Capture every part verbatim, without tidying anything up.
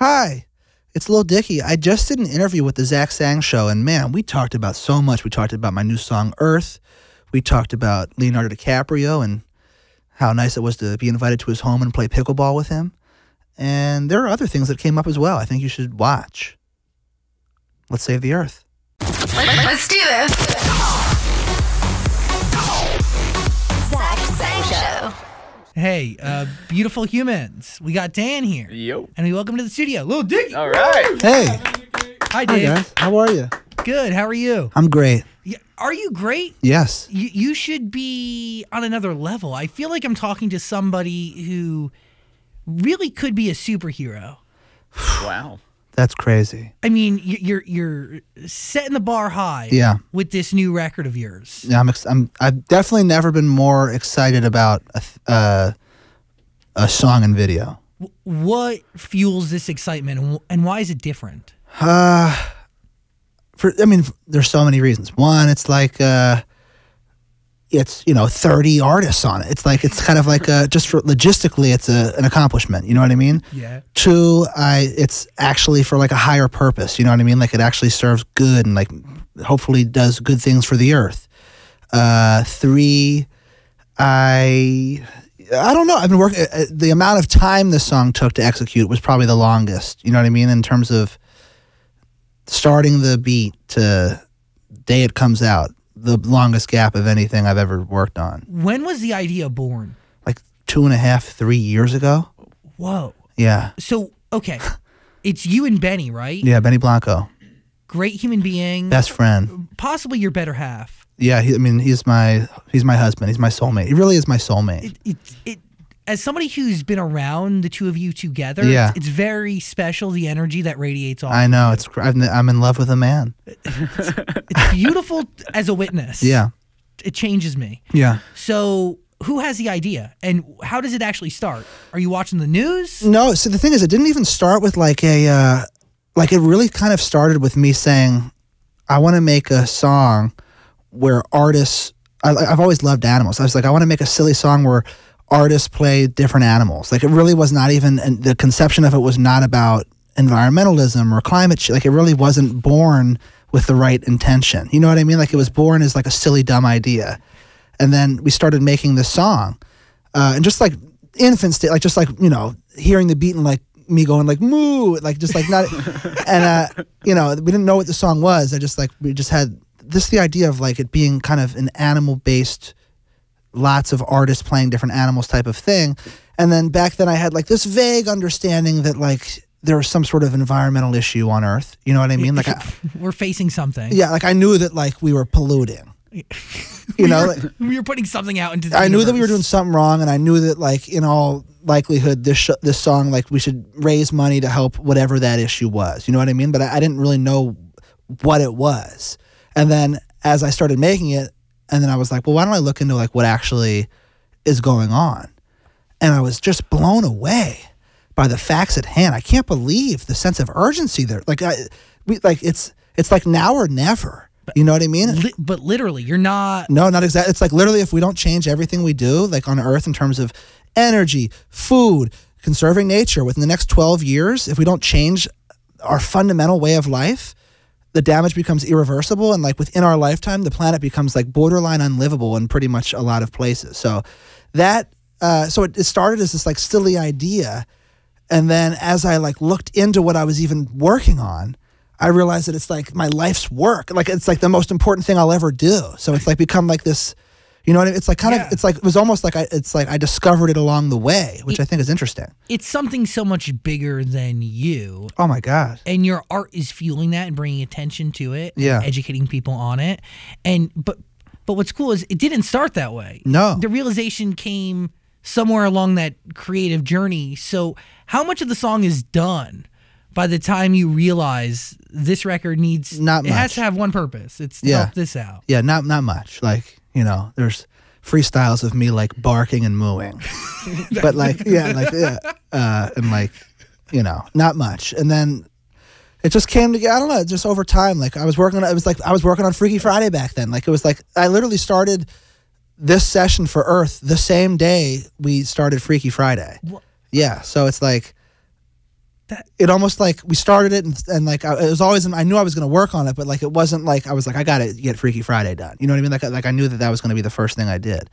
Hi, it's Lil Dicky. I just did an interview with the Zach Sang Show, and man, we talked about so much. We talked about my new song, Earth. We talked about Leonardo DiCaprio and how nice it was to be invited to his home and play pickleball with him. And there are other things that came up as well I think you should watch. Let's save the Earth. Let's do this. Zach Sang Show. Hey, uh, beautiful humans. We got Dan here. Yo. And we welcome to the studio, Lil Dicky. All right. Hey. Hi, Dan. Hi, guys. How are you? Good. How are you? I'm great. Yeah. Are you great? Yes. You, you should be on another level. I feel like I'm talking to somebody who really could be a superhero. Wow. That's crazy. I mean, you're you're setting the bar high. Yeah. With this new record of yours. Yeah, I'm. Ex I'm I've definitely never been more excited about a th uh, a song and video. What fuels this excitement, and why is it different? Uh, for I mean, there's so many reasons. One, it's like uh, it's you know thirty artists on it. It's like it's kind of like a, just for logistically, it's a, an accomplishment. You know what I mean? Yeah. Two, I it's actually for like a higher purpose. You know what I mean? Like it actually serves good and like hopefully does good things for the earth. Uh, three, I I don't know. I've been working. Uh, the amount of time this song took to execute was probably the longest. You know what I mean? In terms of starting the beat to day it comes out. The longest gap of anything I've ever worked on. When was the idea born? Like two and a half, three years ago. Whoa. Yeah. So, okay. It's you and Benny, right? Yeah, Benny Blanco. Great human being. Best friend. Possibly your better half. Yeah, he, I mean, he's my he's my husband. He's my soulmate. He really is my soulmate. It, it, it, as somebody who's been around the two of you together, yeah. it's, it's very special, the energy that radiates off. I know. It's I'm in love with a man. It's, it's beautiful as a witness. Yeah. It changes me. Yeah. So who has the idea, and how does it actually start? Are you watching the news? No. So the thing is, it didn't even start with like a, uh, like it really kind of started with me saying, I want to make a song where artists, I, I've always loved animals. I was like, I want to make a silly song where artists play different animals. Like it really was not even, and the conception of it was not about environmentalism or climate change. Like it really wasn't born with the right intention. You know what I mean? Like it was born as like a silly, dumb idea. And then we started making this song. Uh, and just like infant state, like just like, you know, hearing the beat and like me going like, moo, like just like not, and uh, you know, we didn't know what the song was. I just like, we just had this, the idea of like it being kind of an animal based lots of artists playing different animals type of thing. And then back then I had like this vague understanding that like there was some sort of environmental issue on Earth. You know what I mean? Like I, we're facing something. Yeah. Like I knew that like we were polluting, you we know, were, like, we were putting something out into the I universe. Knew that we were doing something wrong. And I knew that like in all likelihood, this, sh this song, like we should raise money to help whatever that issue was. You know what I mean? But I, I didn't really know what it was. And then as I started making it, and then I was like, well, why don't I look into like what actually is going on? And I was just blown away by the facts at hand. I can't believe the sense of urgency there. Like, I, we, like it's it's like now or never. You know what I mean? Li but literally, you're not. No, not exactly. It's like literally, if we don't change everything we do, like on Earth in terms of energy, food, conserving nature, within the next twelve years, if we don't change our fundamental way of life, the damage becomes irreversible, and like within our lifetime, the planet becomes like borderline unlivable in pretty much a lot of places. So that, uh, so it, it started as this like silly idea. And then as I like looked into what I was even working on, I realized that it's like my life's work. Like it's like the most important thing I'll ever do. So it's like become like this, you know what I mean? It's like kind yeah. of, it's like, it was almost like I, it's like I discovered it along the way, which it, I think is interesting. It's something so much bigger than you. Oh my God. And your art is fueling that and bringing attention to it. Yeah. Educating people on it. And, but, but what's cool is it didn't start that way. No. The realization came somewhere along that creative journey. So how much of the song is done by the time you realize this record needs, not much. It has to have one purpose. It's to yeah. help this out. Yeah. Not, not much. Like, you know, there's freestyles of me like barking and mooing, but like, yeah, like, yeah, uh, and like, you know, not much. And then it just came together. I don't know, just over time. Like I was working on, it was like, I was working on Freaky Friday back then. Like it was like, I literally started this session for Earth the same day we started Freaky Friday. What? Yeah. So it's like, that it almost like we started it and, and like I, it was always I knew I was going to work on it, but like it wasn't like I was like I got to get Freaky Friday done. You know what I mean? Like like I knew that that was going to be the first thing I did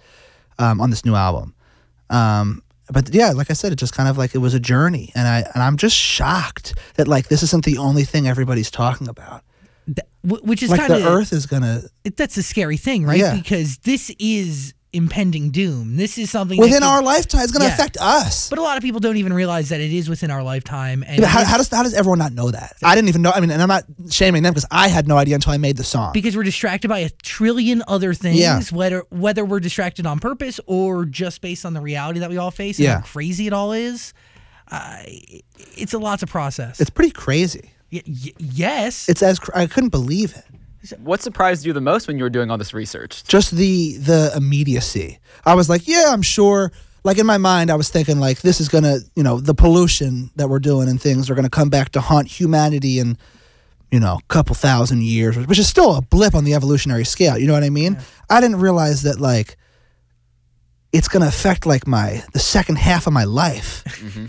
um, on this new album. Um, but yeah, like I said, it just kind of like it was a journey, and I and I'm just shocked that like this isn't the only thing everybody's talking about. That, which is like kind of the Earth is gonna. It, that's a scary thing, right? Yeah. Because this is impending doom. This is something within our lifetime. It's going to yeah. affect us. But a lot of people don't even realize that it is within our lifetime. And yeah, how, how does how does everyone not know that? I didn't even know. I mean, and I'm not shaming them because I had no idea until I made the song. Because we're distracted by a trillion other things. Yeah. Whether whether we're distracted on purpose or just based on the reality that we all face and yeah. how crazy it all is, uh, it's a lot to process. It's pretty crazy. Y y yes. It's as cr I couldn't believe it. What surprised you the most when you were doing all this research? Just the the immediacy. I was like, yeah, I'm sure. Like in my mind, I was thinking like this is gonna, you know, the pollution that we're doing and things are gonna come back to haunt humanity in, you know, a couple thousand years, which is still a blip on the evolutionary scale. You know what I mean? Yeah. I didn't realize that like it's gonna affect like my the second half of my life. Mm-hmm.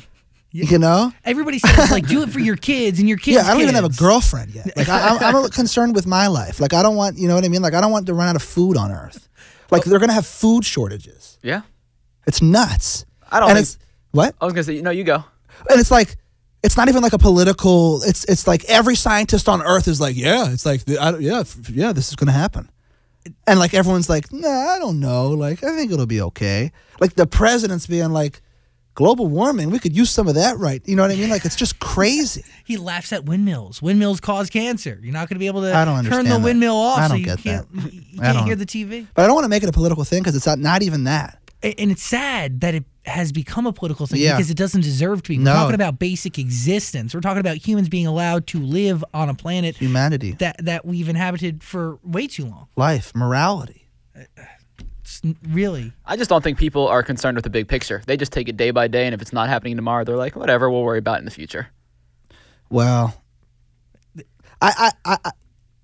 Yeah. You know, everybody says like do it for your kids and your kids. Yeah, I don't kids. even have a girlfriend yet. Like I, I'm, I'm concerned with my life. Like I don't want, you know what I mean. Like I don't want to run out of food on Earth. Like they're gonna have food shortages. Yeah, it's nuts. I don't. And think, it's what I was gonna say. No, you go. And it's like it's not even like a political. It's it's like every scientist on Earth is like, yeah, it's like I don't, yeah, yeah, this is gonna happen. And like everyone's like, nah, I don't know. Like I think it'll be okay. Like the president's being like. Global warming, we could use some of that, right? You know what I mean? Like, it's just crazy. He laughs at windmills. Windmills cause cancer. You're not going to be able to I don't turn the that. windmill off. I don't so you get can't, that. You can't I don't. hear the T V. But I don't want to make it a political thing because it's not, not even that. And it's sad that it has become a political thing yeah. because it doesn't deserve to be. We're no. talking about basic existence. We're talking about humans being allowed to live on a planet. Humanity. That, that we've inhabited for way too long. Life. Morality. Uh, Really, I just don't think people are concerned with the big picture. They just take it day by day, and if it's not happening tomorrow, they're like, "Whatever, we'll worry about it in the future." Well, I, I, I,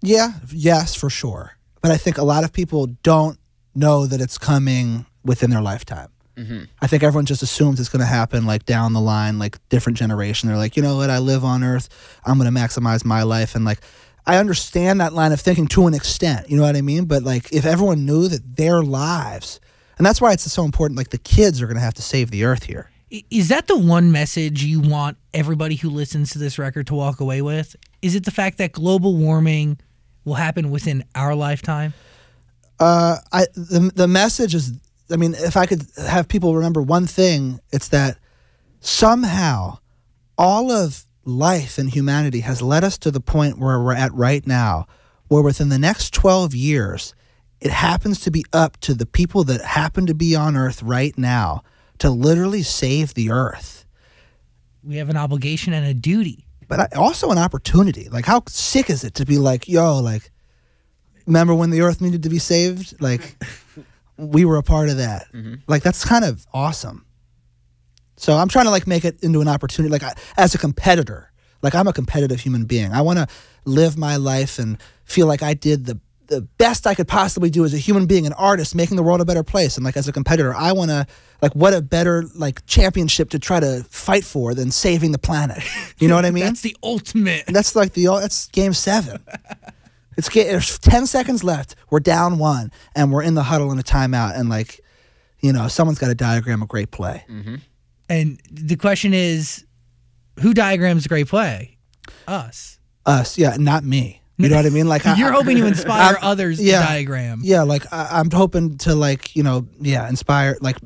yeah, yes, for sure. But I think a lot of people don't know that it's coming within their lifetime. Mm-hmm. I think everyone just assumes it's going to happen like down the line, like different generation. They're like, you know what? I live on Earth. I'm going to maximize my life, and like. I understand that line of thinking to an extent, you know what I mean? But like if everyone knew that their lives, and that's why it's so important, like the kids are going to have to save the Earth here. Is that the one message you want everybody who listens to this record to walk away with? Is it the fact that global warming will happen within our lifetime? Uh, I the, the message is, I mean, if I could have people remember one thing, it's that somehow all of life and humanity has led us to the point where we're at right now, where within the next twelve years, it happens to be up to the people that happen to be on Earth right now to literally save the Earth. We have an obligation and a duty. But also an opportunity. Like, how sick is it to be like, yo, like, remember when the Earth needed to be saved? Like, we were a part of that. Mm-hmm. Like, that's kind of awesome. So I'm trying to like make it into an opportunity, like I, as a competitor, like I'm a competitive human being. I want to live my life and feel like I did the, the best I could possibly do as a human being, an artist, making the world a better place. And like as a competitor, I want to like what a better like championship to try to fight for than saving the planet. You know what I mean? That's the ultimate. And that's like the, that's game seven. It's there's ten seconds left. We're down one and we're in the huddle in a timeout. And like, you know, someone's got to diagram a great play. Mm-hmm. And the question is, who diagrams a great play? Us. Us, yeah, not me. You know what I mean? Like You're I, hoping to inspire I'm, others yeah, to diagram. Yeah, like I, I'm hoping to like, you know, yeah, inspire, like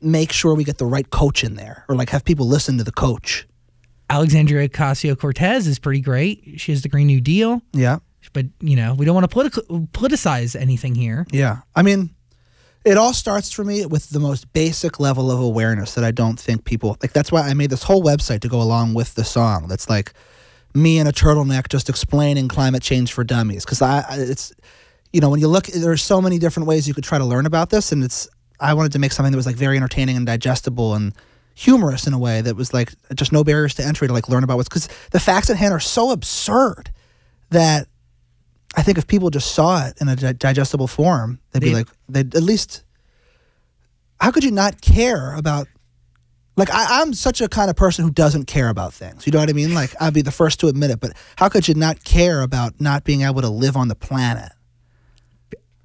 make sure we get the right coach in there or like have people listen to the coach. Alexandria Ocasio-Cortez is pretty great. She has the Green New Deal. Yeah. But, you know, we don't want to politi politicize anything here. Yeah, I mean... It all starts for me with the most basic level of awareness that I don't think people... Like, that's why I made this whole website to go along with the song. That's like me in a turtleneck just explaining climate change for dummies. Because I, I, it's... You know, when you look, there's so many different ways you could try to learn about this. And it's... I wanted to make something that was, like, very entertaining and digestible and humorous in a way that was, like, just no barriers to entry to, like, learn about what's... Because the facts at hand are so absurd that... I think if people just saw it in a di digestible form, they'd be they'd, like, they'd at least, how could you not care about Like, I, I'm such a kind of person who doesn't care about things. You know what I mean? Like, I'd be the first to admit it, but how could you not care about not being able to live on the planet?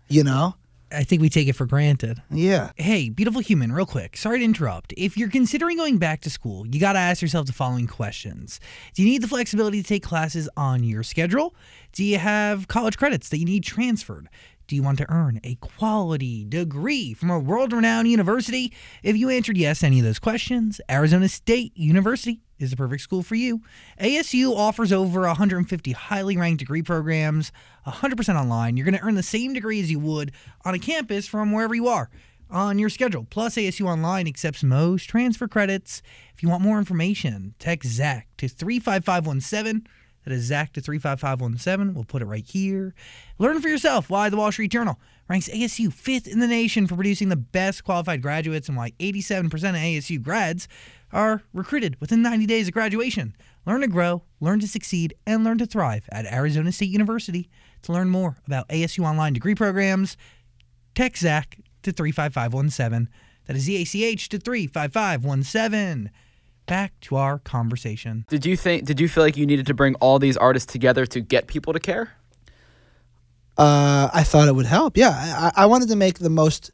You know? I think we take it for granted. Yeah. Hey, beautiful human, real quick. Sorry to interrupt. If you're considering going back to school, you got to ask yourself the following questions. Do you need the flexibility to take classes on your schedule? Do you have college credits that you need transferred? Do you want to earn a quality degree from a world-renowned university? If you answered yes to any of those questions, Arizona State University is the perfect school for you. A S U offers over one hundred fifty highly ranked degree programs, one hundred percent online. You're going to earn the same degree as you would on a campus from wherever you are on your schedule. Plus, A S U Online accepts most transfer credits. If you want more information, text Zach to three five five one seven. That is Zach to three five five one seven. We'll put it right here. Learn for yourself why the Wall Street Journal ranks A S U fifth in the nation for producing the best qualified graduates and why eighty-seven percent of A S U grads are recruited within ninety days of graduation. Learn to grow, learn to succeed, and learn to thrive at Arizona State University. To learn more about A S U Online degree programs, text Zach to three five five one seven. That is Z A C H to three five five one seven. Back to our conversation. Did you think? Did you feel like you needed to bring all these artists together to get people to care? Uh, I thought it would help. Yeah, I, I wanted to make the most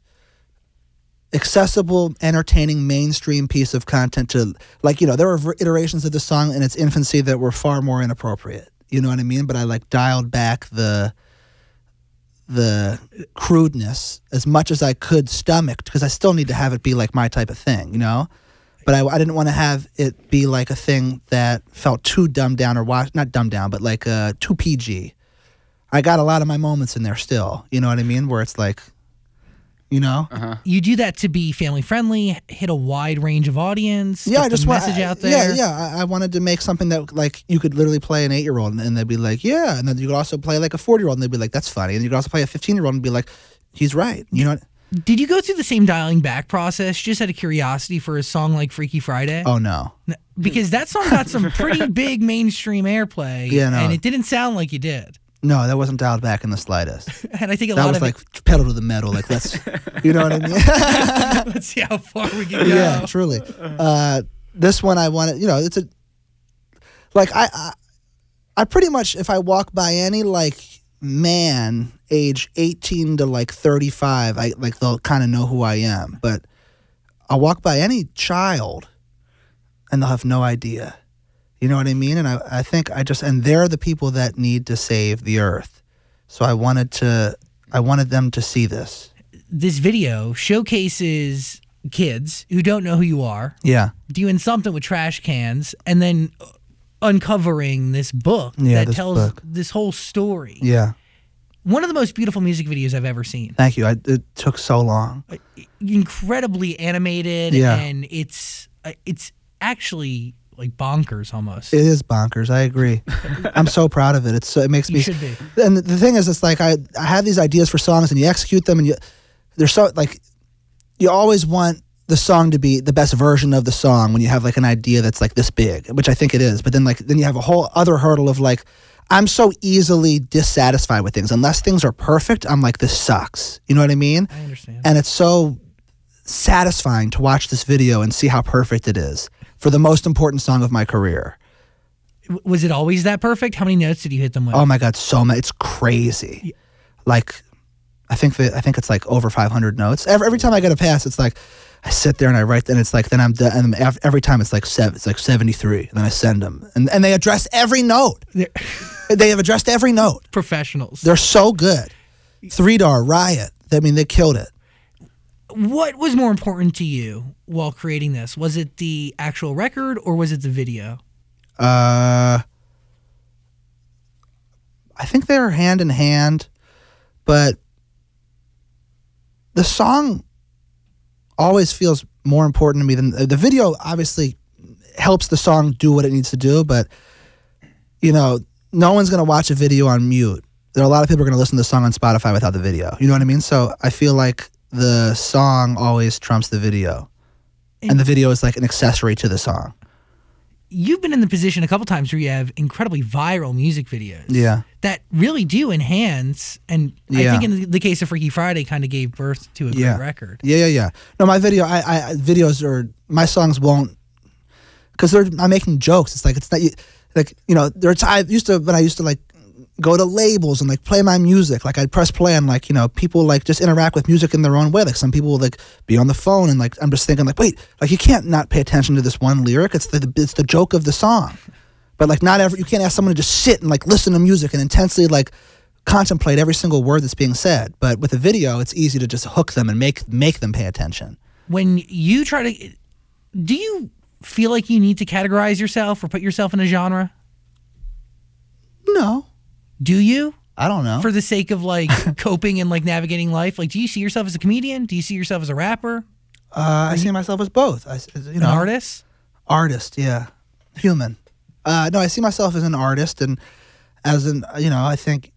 accessible, entertaining, mainstream piece of content to, like, you know, there were iterations of the song in its infancy that were far more inappropriate. You know what I mean? But I like dialed back the the crudeness as much as I could stomach, because I still need to have it be like my type of thing. You know. But I, I didn't want to have it be like a thing that felt too dumbed down or watched, not dumbed down, but like uh, too P G. I got a lot of my moments in there still, you know what I mean? Where it's like, you know? Uh-huh. You do that to be family friendly, hit a wide range of audience, yeah, get I just the want, message I, out there. Yeah, yeah. I, I wanted to make something that, like, you could literally play an eight-year-old and, and they'd be like, yeah. And then you could also play like a forty-year-old and they'd be like, that's funny. And you could also play a fifteen-year-old and be like, he's right, you know what? Did you go through the same dialing back process just out of curiosity for a song like Freaky Friday? Oh, no. Because that song got some pretty big mainstream airplay, yeah, no. and it didn't sound like you did. No, that wasn't dialed back in the slightest. And I think a that lot was of like it... pedal to the metal. Like, let's, you know what I mean? Let's see how far we can go. Yeah, truly. Uh, this one I wanted, you know, it's a, like, I, I, I pretty much, if I walk by any, like, man age eighteen to like thirty-five, I like they'll kind of know who I am, but I walk by any child and they'll have no idea, you know what I mean? And I, I think I just, and they're the people that need to save the earth, so I wanted to I wanted them to see this. This video showcases kids who don't know who you are, yeah, doing something with trash cans, and then uncovering this book, yeah, that this tells book. this whole story. Yeah, one of the most beautiful music videos I've ever seen. Thank you. I, it took so long. Incredibly animated, yeah. and it's it's actually like bonkers almost. It is bonkers. I agree. I'm so proud of it. It's so, it makes you me. Should be. And the thing is, it's like I I have these ideas for songs, and you execute them, and you they're so like you always want the song to be the best version of the song when you have like an idea that's like this big, which I think it is. But then like then you have a whole other hurdle of like, I'm so easily dissatisfied with things. Unless things are perfect, I'm like, this sucks. You know what I mean? I understand. And it's so satisfying to watch this video and see how perfect it is for the most important song of my career. Was it always that perfect? How many notes did you hit them with? Oh my God, so much. It's crazy. Yeah. Like, I think that I think it's like over five hundred notes. Every, every time I get a pass, it's like, I sit there and I write, and it's like then I'm done. And every time it's like seven, it's like seventy-three, and then I send them, and and they address every note. They have addressed every note. Professionals. They're so good. Three Dar, Riot. I mean, they killed it. What was more important to you while creating this? Was it the actual record or was it the video? Uh, I think they were hand in hand, but the song always feels more important to me than the video. Obviously helps the song do what it needs to do, but you know, no one's going to watch a video on mute. There are a lot of people who are going to listen to the song on Spotify without the video. You know what I mean? So I feel like the song always trumps the video, and, and the video is like an accessory to the song. you've been in the position a couple times where you have incredibly viral music videos. Yeah. That really do enhance, and yeah. I think in the case of Freaky Friday, kind of gave birth to a yeah. great record. Yeah, yeah, yeah. No, my video, I, I videos are my songs won't, because they're I'm making jokes. It's like it's not like you know there. I used to when I used to like go to labels and like play my music. Like I'd press play and like you know people like just interact with music in their own way. Like some people will like be on the phone and like I'm just thinking like wait like you can't not pay attention to this one lyric. It's the it's the joke of the song. But like not every, you can't ask someone to just sit and like listen to music and intensely like contemplate every single word that's being said. But with a video, it's easy to just hook them and make make them pay attention. When you try to, do you feel like you need to categorize yourself or put yourself in a genre? No. Do you? I don't know. For the sake of like coping and like navigating life, like do you see yourself as a comedian? Do you see yourself as a rapper? Uh, I see myself as both. I, you know, an artist. Artist, yeah, human. Uh, no, I see myself as an artist, and as an you know, I think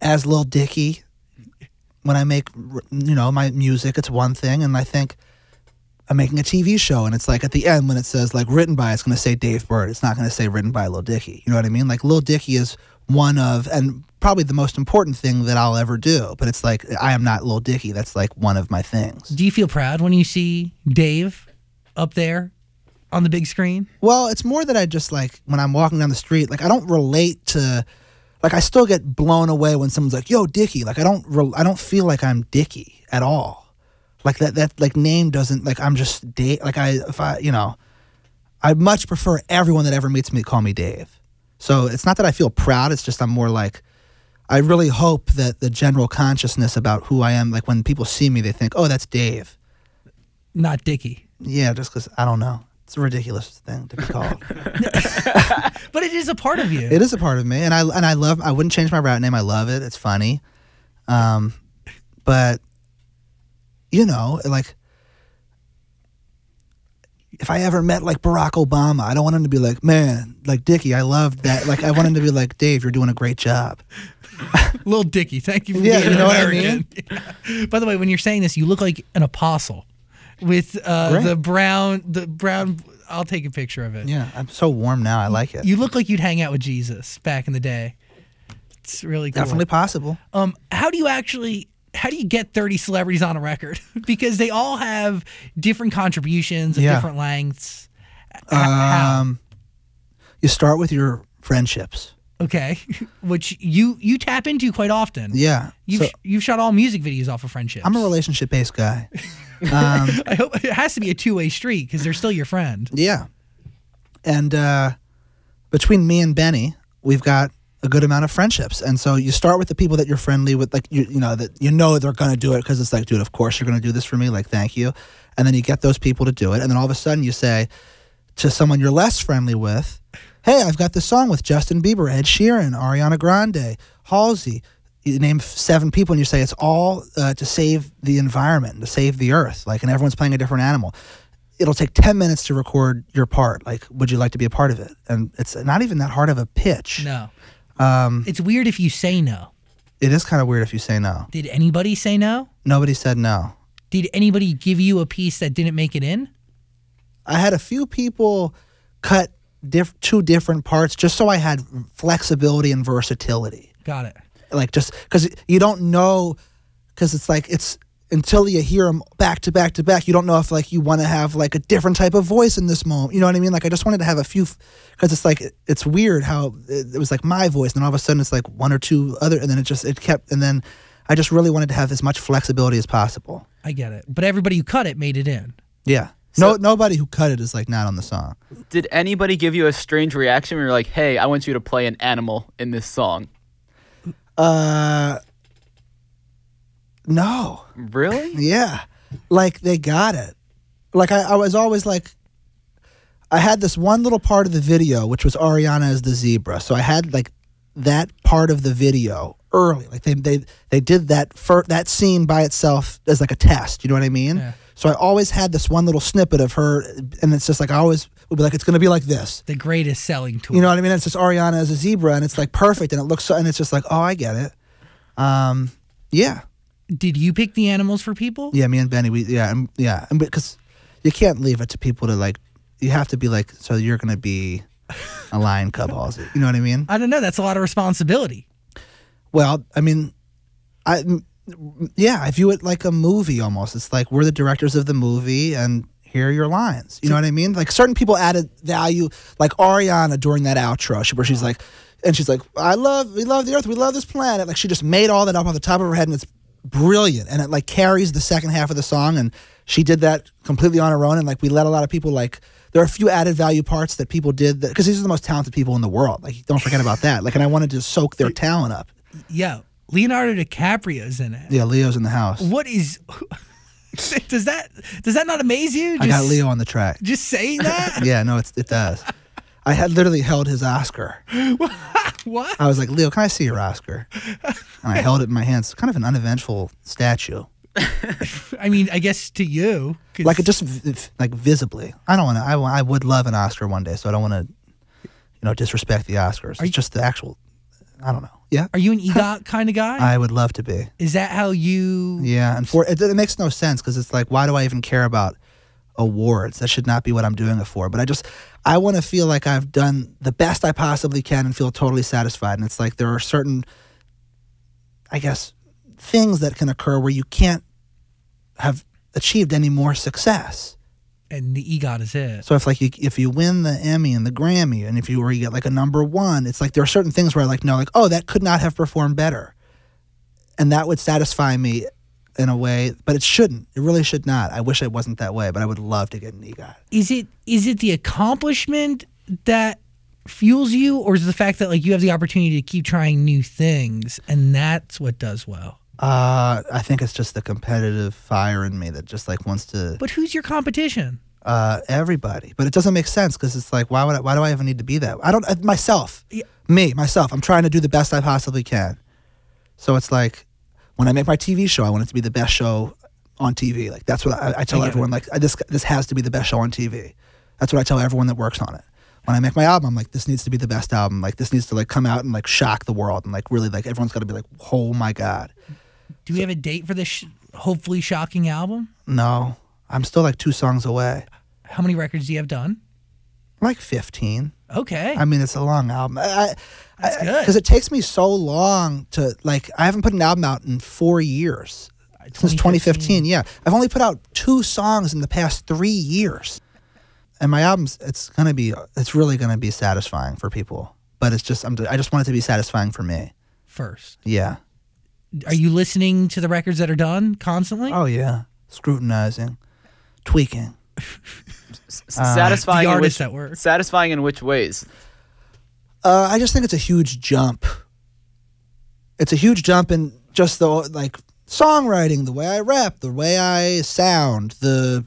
as Lil Dicky, when I make you know my music, it's one thing, and I think I'm making a T V show, and it's like at the end when it says like written by, it's going to say Dave Bird. It's not going to say written by Lil Dicky. You know what I mean? Like Lil Dicky is one of, and probably the most important thing that I'll ever do. But it's like I am not Lil Dicky. That's like one of my things. Do you feel proud when you see Dave up there on the big screen? Well, it's more that I just like when I'm walking down the street, like I don't relate to, like I still get blown away when someone's like, "Yo, Dicky." Like I don't, re I don't feel like I'm Dicky at all. Like that, that like name doesn't like I'm just Dave. Like I, if I, you know, I much prefer everyone that ever meets me call me Dave. So it's not that I feel proud. It's just I'm more like, I really hope that the general consciousness about who I am, like when people see me, they think, "Oh, that's Dave, not Dicky." Yeah, just because I don't know. It's a ridiculous thing to be called, but it is a part of you. It is a part of me, and I and I love. I wouldn't change my rap name. I love it. It's funny, um, but you know, like if I ever met like Barack Obama, I don't want him to be like, "Man, like Dicky, I loved that." Like I want him to be like, "Dave, you're doing a great job." Lil Dicky, thank you for yeah, being you know American. What I mean? By the way, when you're saying this, you look like an apostle. With uh, right. the brown, the brown, I'll take a picture of it. Yeah, I'm so warm now. I like it. You look like you'd hang out with Jesus back in the day. It's really cool. Definitely possible. Um, how do you actually, how do you get thirty celebrities on a record? Because they all have different contributions of yeah. different lengths. How? Um, you start with your friendships. Okay, which you you tap into quite often. Yeah, you've so, you've shot all music videos off of friendships. I'm a relationship based guy. um, I hope it has to be a two way street because they're still your friend. Yeah, and uh, between me and Benny, we've got a good amount of friendships, and so you start with the people that you're friendly with, like you you know that you know they're gonna do it because it's like, dude, of course you're gonna do this for me, like thank you, and then you get those people to do it, and then all of a sudden you say to someone you're less friendly with, "Hey, I've got this song with Justin Bieber, Ed Sheeran, Ariana Grande, Halsey." You name seven people and you say it's all uh, to save the environment, to save the earth. Like, and everyone's playing a different animal. It'll take ten minutes to record your part. Like, would you like to be a part of it? And it's not even that hard of a pitch. No. Um, it's weird if you say no. It is kind of weird if you say no. Did anybody say no? Nobody said no. Did anybody give you a piece that didn't make it in? I had a few people cut Diff two different parts just so I had flexibility and versatility. Got it. Like just because you don't know, because it's like it's until you hear them back to back to back, you don't know if like you want to have like a different type of voice in this moment. You know what I mean? Like I just wanted to have a few, because it's like it's weird how it, it was like my voice, and then all of a sudden it's like one or two other, and then it just it kept, and then I just really wanted to have as much flexibility as possible. I get it, but everybody who cut it made it in. Yeah. So, no, nobody who cut it is like not on the song. Did anybody give you a strange reaction where you're like, "Hey, I want you to play an animal in this song"? Uh, no. Really? Yeah. Like they got it. Like I, I was always like, I had this one little part of the video which was Ariana as the zebra. So I had like that part of the video early. Like they they they did that for that scene by itself as like a test. You know what I mean? Yeah. So I always had this one little snippet of her, and it's just like I always would be like, it's going to be like this. The greatest selling tool. You know what I mean? It's just Ariana as a zebra, and it's like perfect, and it looks so, and it's just like, oh, I get it. Um, yeah. Did you pick the animals for people? Yeah, me and Benny, we, yeah, and, yeah, because you can't leave it to people to like, you have to be like, so you're going to be a lion cub, Halsey. You know what I mean? I don't know. That's a lot of responsibility. Well, I mean, I, yeah, I view it like a movie almost. It's like we're the directors of the movie and here are your lines. You know what I mean? Like certain people added value, like Ariana during that outro where she's like, and she's like, I love, we love the earth, we love this planet. Like she just made all that up on the top of her head and it's brilliant. And it like carries the second half of the song and she did that completely on her own and like we let a lot of people like, there are a few added value parts that people did because these are the most talented people in the world. Like, don't forget about that. Like, and I wanted to soak their talent up. Yeah, Leonardo DiCaprio's in it. Yeah, Leo's in the house. What is? Does that does that not amaze you? Just, I got Leo on the track. Just saying that. Yeah, no, it's, it does. I had literally held his Oscar. What? I was like, Leo, can I see your Oscar? And I held it in my hands. Kind of an uneventful statue. I mean, I guess to you, like it just like visibly. I don't want to. I, I would love an Oscar one day, so I don't want to, you know, disrespect the Oscars. It's you, just the actual. I don't know. Yeah. Are you an EGOT kind of guy? I would love to be. Is that how you? Yeah, and for it, it makes no sense because it's like, why do I even care about awards? That should not be what I'm doing it for. But I just, I want to feel like I've done the best I possibly can and feel totally satisfied. And it's like there are certain, I guess, things that can occur where you can't have achieved any more success, and the EGOT is it. So if like you, if you win the Emmy and the Grammy, and if you were you get like a number one, it's like there are certain things where I like no, like oh that could not have performed better, and that would satisfy me in a way, but it shouldn't. It really should not. I wish it wasn't that way, but I would love to get an EGOT. Is it is it the accomplishment that fuels you, or is it the fact that like you have the opportunity to keep trying new things, and that's what does well? Uh, I think it's just the competitive fire in me that just like wants to. But who's your competition? Uh, everybody. But it doesn't make sense because it's like, why would I, why do I even need to be that? I don't uh, myself, yeah. me myself. I'm trying to do the best I possibly can. So it's like when I make my T V show, I want it to be the best show on T V. Like that's what I, I tell I everyone. It. Like I, this this has to be the best show on T V. That's what I tell everyone that works on it. When I make my album, I'm like, this needs to be the best album. Like this needs to like come out and like shock the world and like really like everyone's got to be like, oh my god. Do we have a date for this sh hopefully shocking album? No. I'm still like two songs away. How many records do you have done? Like fifteen. Okay. I mean, it's a long album. I, That's I, good. Because it takes me so long to, like, I haven't put an album out in four years. Since twenty fifteen, yeah. I've only put out two songs in the past three years. And my albums, it's going to be, it's really going to be satisfying for people. But it's just, I'm, I just want it to be satisfying for me. First. Yeah. Are you listening to the records that are done constantly? Oh, yeah. Scrutinizing. Tweaking. Satisfying, uh, the artist that work. Satisfying in which ways? Uh, I just think it's a huge jump. It's a huge jump in just the, like, songwriting, the way I rap, the way I sound, the,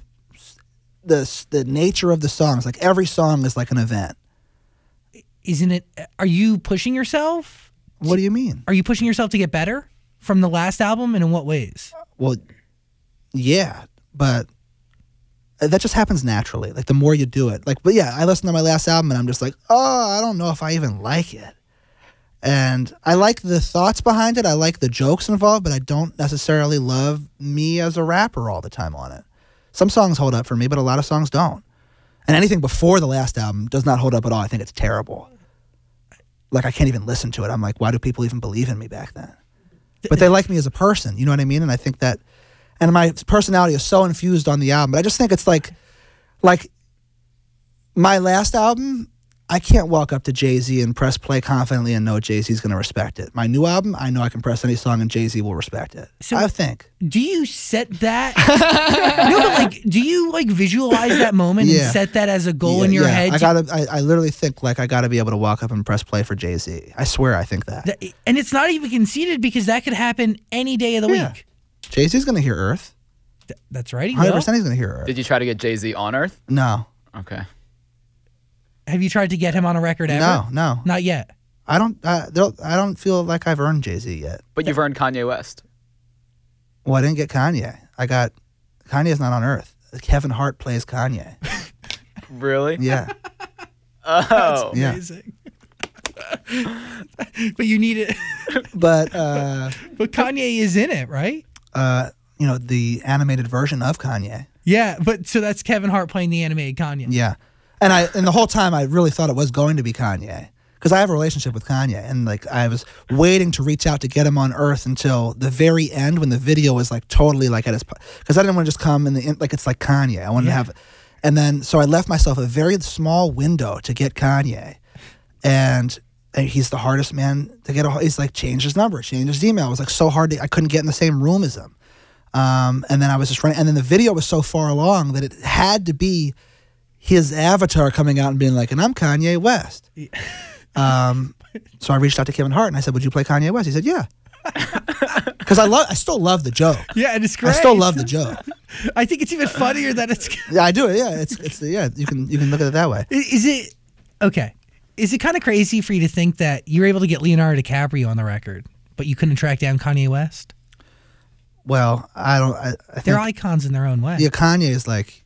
the, the nature of the songs. Like, every song is like an event. Isn't it? Are you pushing yourself? What do you mean? Are you pushing yourself to get better? From the last album, and in what ways? Well, yeah, but that just happens naturally. Like, the more you do it. Like, but yeah, I listened to my last album, and I'm just like, oh, I don't know if I even like it. And I like the thoughts behind it. I like the jokes involved, but I don't necessarily love me as a rapper all the time on it. Some songs hold up for me, but a lot of songs don't. And anything before the last album does not hold up at all. I think it's terrible. Like, I can't even listen to it. I'm like, why do people even believe in me back then? But they like me as a person, you know what I mean? And I think that, and my personality is so infused on the album. But I just think it's like, like my last album, I can't walk up to Jay-Z and press play confidently and know Jay-Z's going to respect it. My new album, I know I can press any song and Jay-Z will respect it. So I think. Do you set that? No, but like, do you like visualize that moment yeah. and set that as a goal yeah, in your yeah. head? I gotta. I, I literally think like I got to be able to walk up and press play for Jay-Z. I swear I think that. that. And it's not even conceded because that could happen any day of the yeah. week. Jay-Z's going to hear Earth. Th that's right, he one hundred percent will. He's going to hear Earth. Did you try to get Jay-Z on Earth? No. Okay. Have you tried to get him on a record ever? No, no. Not yet. I don't uh, I don't feel like I've earned Jay-Z yet. But you've earned Kanye West. Well, I didn't get Kanye. I got... Kanye's not on Earth. Kevin Hart plays Kanye. Really? Yeah. Oh. That's amazing. Yeah. But you need it. But... Uh, but Kanye is in it, right? Uh, you know, the animated version of Kanye. Yeah, but so that's Kevin Hart playing the animated Kanye. Yeah, and I and the whole time I really thought it was going to be Kanye, because I have a relationship with Kanye, and like I was waiting to reach out to get him on Earth until the very end when the video was like totally like at his, because I didn't want to just come in the like it's like Kanye. I wanted yeah. to have, and then so I left myself a very small window to get Kanye, and. And he's the hardest man to get a he's like changed his number, changed his email. It was like so hard to, I couldn't get in the same room as him. Um, and then I was just running, and then the video was so far along that it had to be his avatar coming out and being like, and I'm Kanye West. Yeah. Um, so I reached out to Kevin Hart and I said, would you play Kanye West? He said, yeah. Because I love, I still love the joke. Yeah, and it's great. I still love the joke. I think it's even funnier that it's. Yeah, I do it. Yeah, it's it's yeah. You can you can look at it that way. Is it okay? Is it kind of crazy for you to think that you were able to get Leonardo DiCaprio on the record, but you couldn't track down Kanye West? Well, I don't... I, I They're icons in their own way. Yeah, Kanye is like...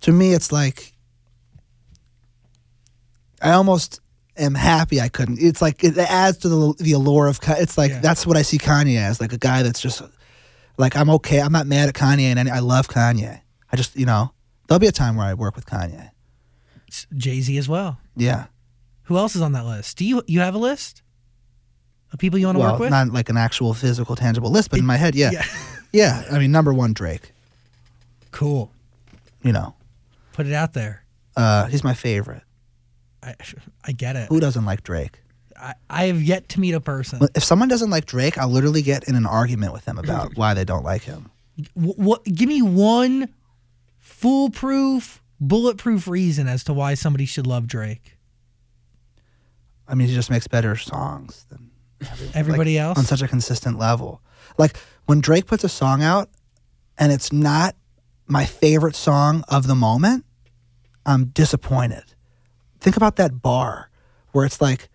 To me, it's like... I almost am happy I couldn't. It's like, it adds to the, the allure of... It's like, yeah. that's what I see Kanye as, like a guy that's just... Like, I'm okay, I'm not mad at Kanye, and I love Kanye. I just, you know... There'll be a time where I work with Kanye. Jay-Z as well. Yeah. Who else is on that list? Do you you have a list of people you want to well, work with? Not like an actual physical, tangible list, but it, in my head, yeah. Yeah. yeah. I mean, number one, Drake. Cool. You know. Put it out there. Uh, he's my favorite. I I get it. Who doesn't like Drake? I, I have yet to meet a person. If someone doesn't like Drake, I'll literally get in an argument with them about why they don't like him. What, what, give me one foolproof, bulletproof reason as to why somebody should love Drake. I mean, he just makes better songs than everybody, everybody like, else on such a consistent level. Like when Drake puts a song out and it's not my favorite song of the moment, I'm disappointed. Think about that bar where it's like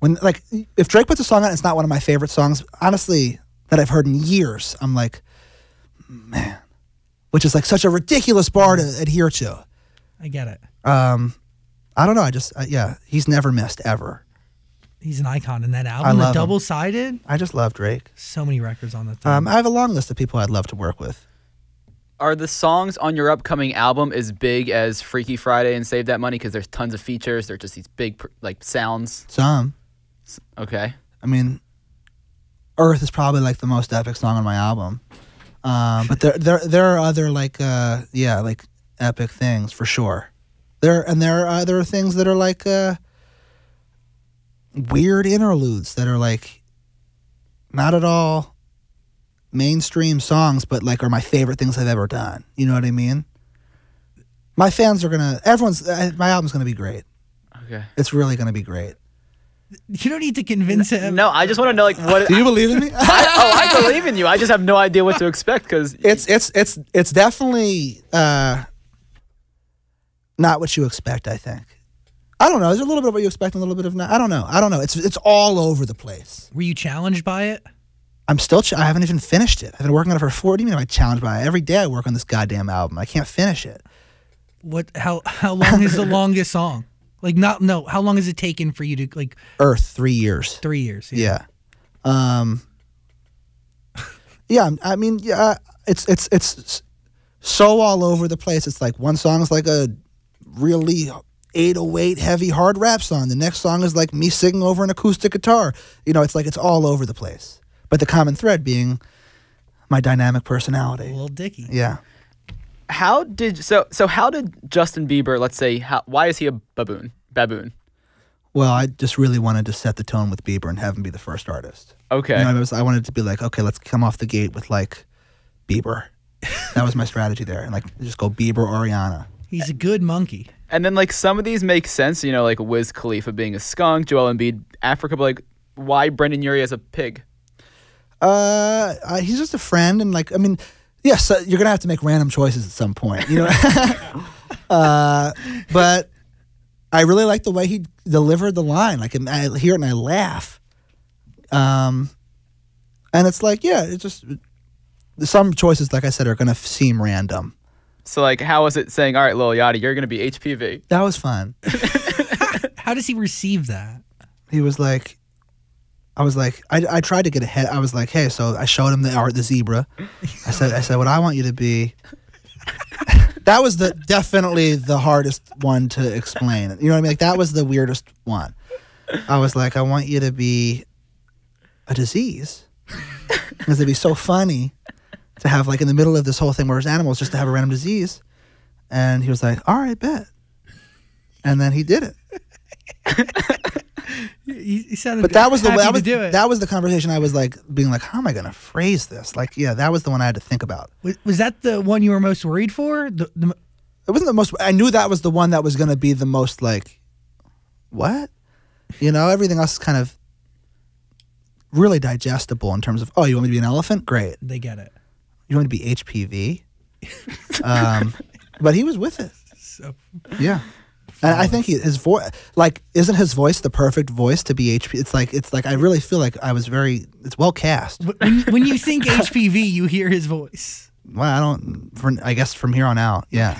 when like if Drake puts a song out and it's not one of my favorite songs, honestly, that I've heard in years, I'm like, man, which is like such a ridiculous bar to adhere to. I get it. Um, I don't know. I just, uh, yeah, he's never missed ever. He's an icon in that album. The double sided. I just love Drake. So many records on the thing. Um, I have a long list of people I'd love to work with. Are the songs on your upcoming album as big as Freaky Friday and Save That Money? Because there's tons of features. They're just these big, like, sounds. Some. Okay. I mean, Earth is probably like the most epic song on my album. Um, but there, there, there are other like, uh, yeah, like. epic things for sure. There and there are uh, there are things that are like uh, weird interludes that are like not at all mainstream songs, but like are my favorite things I've ever done. You know what I mean? My fans are gonna. Everyone's. Uh, my album's gonna be great. Okay. It's really gonna be great. You don't need to convince him. No, I just want to know like what. Do you believe in me? I, oh, I believe in you. I just have no idea what to expect because it's it's it's it's definitely. Uh, Not what you expect, I think. I don't know. There's a little bit of what you expect and a little bit of not. I don't know. I don't know. It's it's all over the place. Were you challenged by it? I'm still... Ch I haven't even finished it. I've been working on it for forty minutes. I'm challenged by it. Every day I work on this goddamn album. I can't finish it. What? How How long is the longest song? Like, not... No. How long has it taken for you to, like... Earth, three years. Three years. Yeah. Yeah. Um, yeah, I mean, yeah, it's, it's, it's so all over the place. It's like one song's like a... really eight oh eight heavy hard rap song. The next song is like me singing over an acoustic guitar. You know, it's like it's all over the place. But the common thread being my dynamic personality. Lil Dicky. Yeah. How did so so how did Justin Bieber, let's say, how, why is he a baboon? Baboon. Well, I just really wanted to set the tone with Bieber and have him be the first artist. Okay. You know, I, was, I wanted to be like, okay, let's come off the gate with like Bieber. That was my strategy there. And like just go Bieber, Ariana. He's a good monkey. And then, like, some of these make sense, you know, like Wiz Khalifa being a skunk, Joel Embiid, Africa, but, like, why Brendan Urie as a pig? Uh, uh, he's just a friend, and, like, I mean, yes, yeah, so you're going to have to make random choices at some point, you know? uh, but I really like the way he delivered the line. Like, I hear it and I laugh. Um, and it's like, yeah, it's just some choices, like I said, are going to seem random. So, like, how was it saying, all right, Lil Yachty, you're going to be H P V? That was fun. How does he receive that? He was like, I was like, I, I tried to get ahead. I was like, hey, so I showed him the art, the zebra. I said, I said, what I want you to be That was the definitely the hardest one to explain. You know what I mean? Like, that was the weirdest one. I was like, I want you to be a disease. Because it'd be so funny to have, like, in the middle of this whole thing where it's animals, just to have a random disease. And he was like, all right, bet. And then he did it. he, he sounded but that was the that was, that was the conversation. I was like being like, how am I going to phrase this? Like, yeah, that was the one I had to think about. Was, was that the one you were most worried for? The, the, it wasn't the most. I knew that was the one that was going to be the most like, what? You know, everything else is kind of really digestible in terms of, oh, you want me to be an elephant? Great. They get it. You want me to be H P V? um, but he was with it. So. Yeah. And I think he, his voice, like, isn't his voice the perfect voice to be H P V? It's like, it's like, I really feel like I was very, it's well cast. When, when you think H P V, you hear his voice. Well, I don't, for, I guess from here on out, yeah.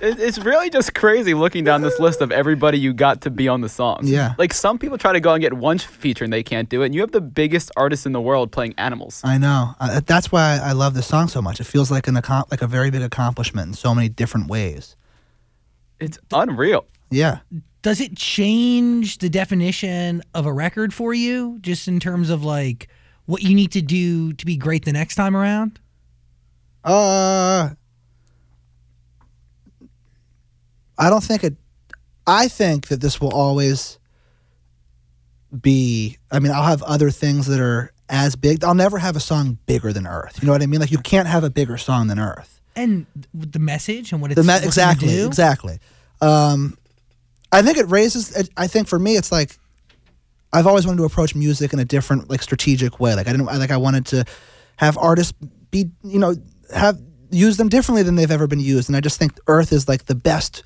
it, it's really just crazy looking down this list of everybody you got to be on the song. Yeah. Like, some people try to go and get one feature and they can't do it. And you have the biggest artist in the world playing animals. I know. I, that's why I love this song so much. It feels like, an, like a very big accomplishment in so many different ways. It's unreal. Yeah. Does it change the definition of a record for you, just in terms of like what you need to do to be great the next time around? Uh, I don't think it. I think that this will always be. I mean, I'll have other things that are as big. I'll never have a song bigger than Earth. You know what I mean? Like, you can't have a bigger song than Earth. And the message and what it's going exactly, to do. Exactly. Um, I think it raises, it, I think for me, it's like, I've always wanted to approach music in a different, like, strategic way. Like, I didn't, I, like, I wanted to have artists be, you know, have, use them differently than they've ever been used. And I just think Earth is, like, the best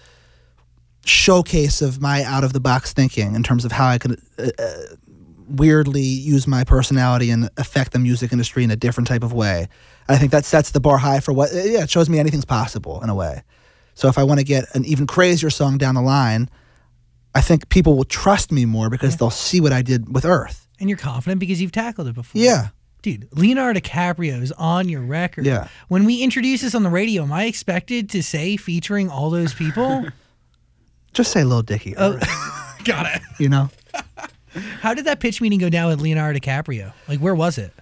showcase of my out-of-the-box thinking in terms of how I can uh, uh, weirdly use my personality and affect the music industry in a different type of way. I think that sets the bar high for what, yeah, it shows me anything's possible in a way. So if I want to get an even crazier song down the line, I think people will trust me more because yeah. they'll see what I did with Earth. And you're confident because you've tackled it before. Yeah. Dude, Leonardo DiCaprio is on your record. Yeah. When we introduced this on the radio, am I expected to say featuring all those people? Just say Lil Dicky. Oh, got it. You know? How did that pitch meeting go down with Leonardo DiCaprio? Like, where was it?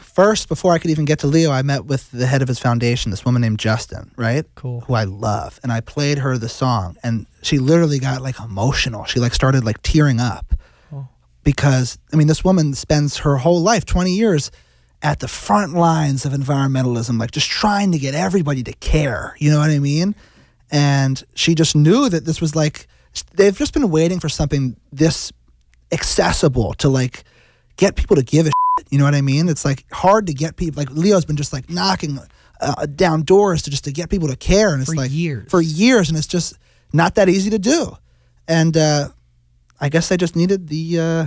First, before I could even get to Leo, I met with the head of his foundation, this woman named Justin, right? Cool. Who I love. And I played her the song, and she literally got, like, emotional. She, like, started, like, tearing up. Cool. Because, I mean, this woman spends her whole life, twenty years, at the front lines of environmentalism, like, just trying to get everybody to care. You know what I mean? And she just knew that this was, like, they've just been waiting for something this accessible to, like, get people to give a shit, you know what I mean? It's like hard to get people, like Leo's been just like knocking uh, down doors to just to get people to care, and it's for like years. for years, and it's just not that easy to do. And uh, I guess I just needed the uh,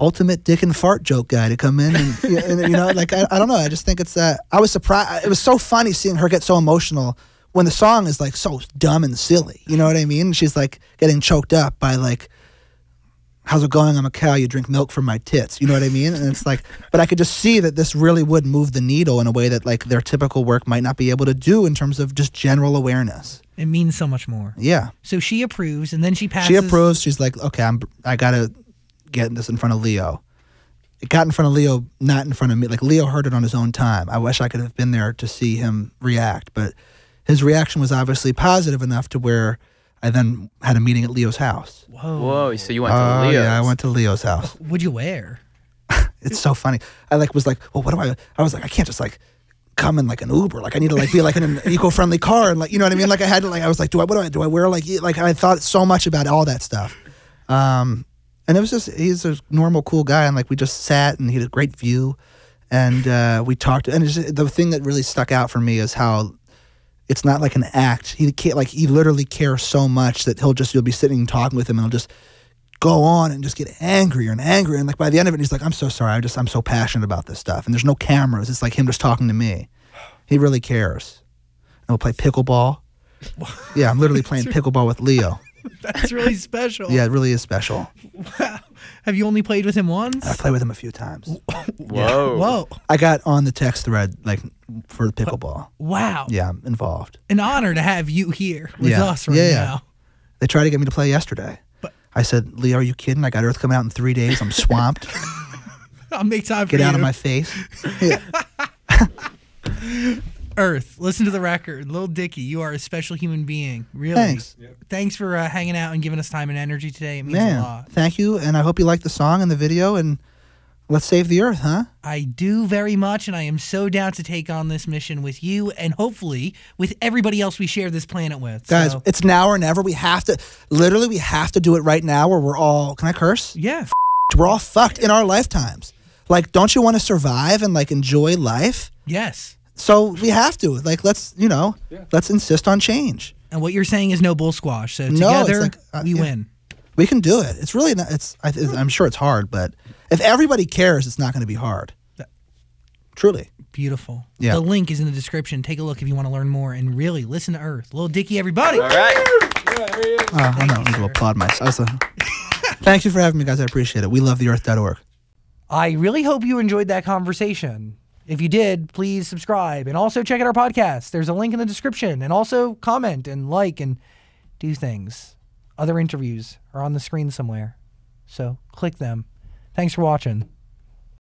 ultimate dick and fart joke guy to come in, and, and you know, like I, I don't know, I just think it's that uh, I was surprised. It was so funny seeing her get so emotional when the song is like so dumb and silly, you know what I mean? She's like getting choked up by like, how's it going? I'm a cow. You drink milk from my tits. You know what I mean? And it's like, but I could just see that this really would move the needle in a way that like their typical work might not be able to do in terms of just general awareness. It means so much more. Yeah. So she approves, and then she passes. She approves. She's like, okay, I'm, I gotta get this in front of Leo. It got in front of Leo, not in front of me. Like Leo heard it on his own time. I wish I could have been there to see him react, but his reaction was obviously positive enough to where I then had a meeting at Leo's house. Whoa. Whoa, so you went to Leo's. Oh, yeah, I went to Leo's house. What'd you wear? It's so funny. I like was like, well, what do I, I was like, I can't just like come in like an Uber. Like I need to like be like in an eco-friendly car. And like, you know what I mean? Like I had to like, I was like, do I, what do I, do I wear like, like I thought so much about all that stuff. Um, and it was just, he's a normal, cool guy. And like, we just sat and he had a great view and uh, we talked. And just, the thing that really stuck out for me is how it's not like an act. He can't, like he literally cares so much that he'll just you'll be sitting and talking with him, and he'll just go on and just get angrier and angrier. And like by the end of it, he's like, "I'm so sorry. I just I'm so passionate about this stuff." And there's no cameras. It's like him just talking to me. He really cares. And we'll play pickleball. Yeah, I'm literally playing pickleball with Leo. That's really special. Yeah, it really is special. Wow. Have you only played with him once? I played with him a few times. Whoa. Whoa. I got on the text thread, like, for pickleball. Wow. Yeah, I'm involved. An honor to have you here with yeah. us right yeah, yeah. now. They tried to get me to play yesterday. But I said, Lee, are you kidding? I got Earth coming out in three days. I'm swamped. I'll make time for you. Get out of my face. Yeah. Earth, listen to the record. Lil Dicky, you are a special human being. Really. Thanks. Yep. Thanks for uh, hanging out and giving us time and energy today. It means Man, a lot. Thank you, and I hope you like the song and the video, and let's save the Earth, huh? I do very much, and I am so down to take on this mission with you and hopefully with everybody else we share this planet with. Guys, so. It's now or never. We have to, literally, we have to do it right now or we're all, can I curse? Yeah. F we're all fucked in our lifetimes. Like, don't you want to survive and, like, enjoy life? Yes. So we have to, like, let's, you know, yeah. let's insist on change. And what you're saying is no bull squash. So together, no, it's like, uh, we yeah. win. We can do it. It's really not, it's, I, I'm sure it's hard, but if everybody cares, it's not going to be hard. That, Truly. Beautiful. Yeah. The link is in the description. Take a look if you want to learn more and really listen to Earth. Lil Dicky, everybody. All right. Yeah, here he is. Uh, I'm not going to applaud myself. Thank you for having me, guys. I appreciate it. We love the earth dot org. I really hope you enjoyed that conversation. If you did, please subscribe and also check out our podcast. There's a link in the description, and also comment and like and do things. Other interviews are on the screen somewhere, so click them. Thanks for watching.